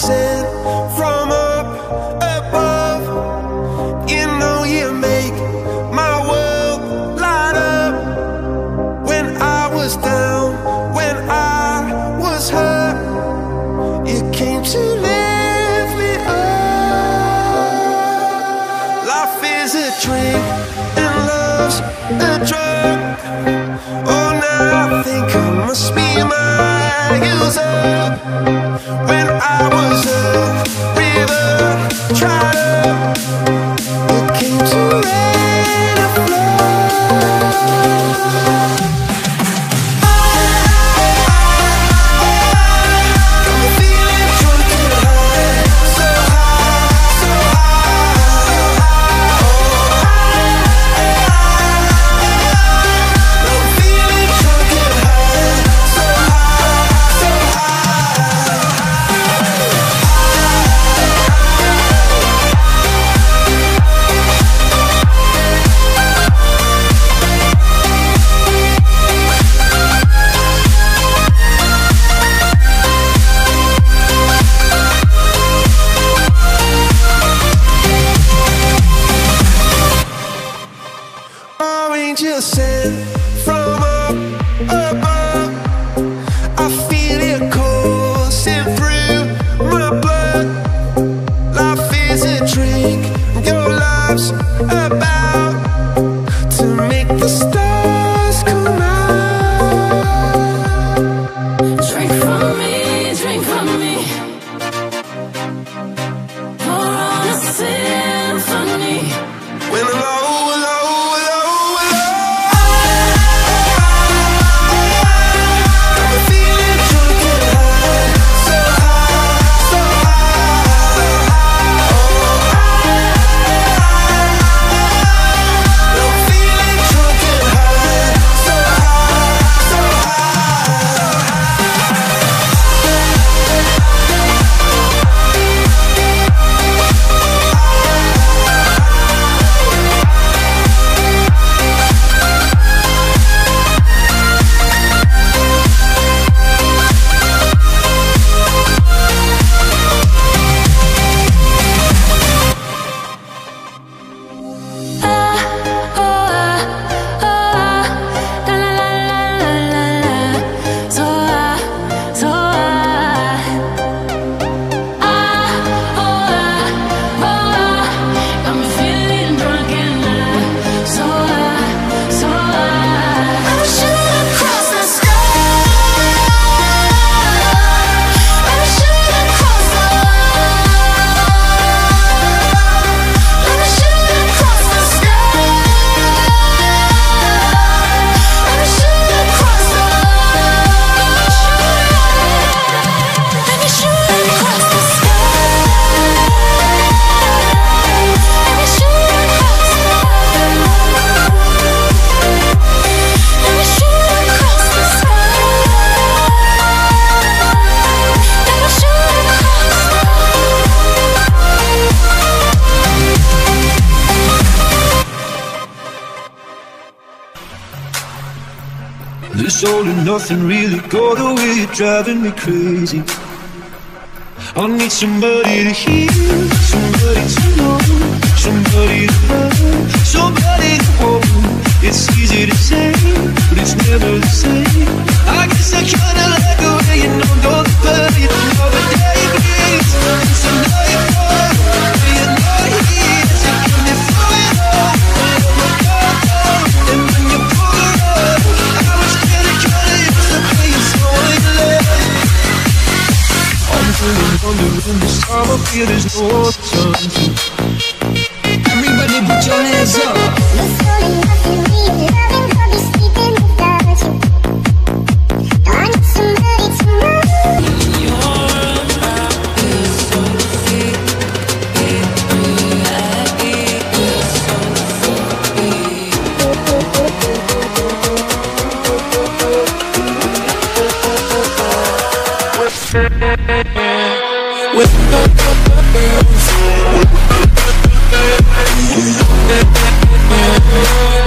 blessing from up above. You know you make my world light up. When I was down, when I was hurt, you came to lift me up. Life is a drink and love's a drug. Oh, now I think I must be my user. When I was a river trotter, it came to let it flow. I'm feeling drunk and high, so high, oh. I'm feeling drunk and high, so high, so high. Angel sent from up above, I feel it coursing through my blood. Life is a drink, your life's about to make the stars come out. Drink from me, drink from me, pour on a symphony. When the this all and nothing really got away, you're driving me crazy. I need somebody to hear, somebody to know, somebody to love, somebody to hold. It's easy to say, but it's never the same. I guess I kinda like the way you know, don't play it. All the day it is, it's a nightmare. When you're not here, it's a give me through it all. When you're down, and when you pull it up, I was kinda used to playing so in love. I'm feeling wondering this time up here, there's no alternative. Everybody put your hands up. This all and nothing really loving, I'll be sleeping without you. I need somebody to love. Your love is so thick, it is so thick. With the girls, with the girls.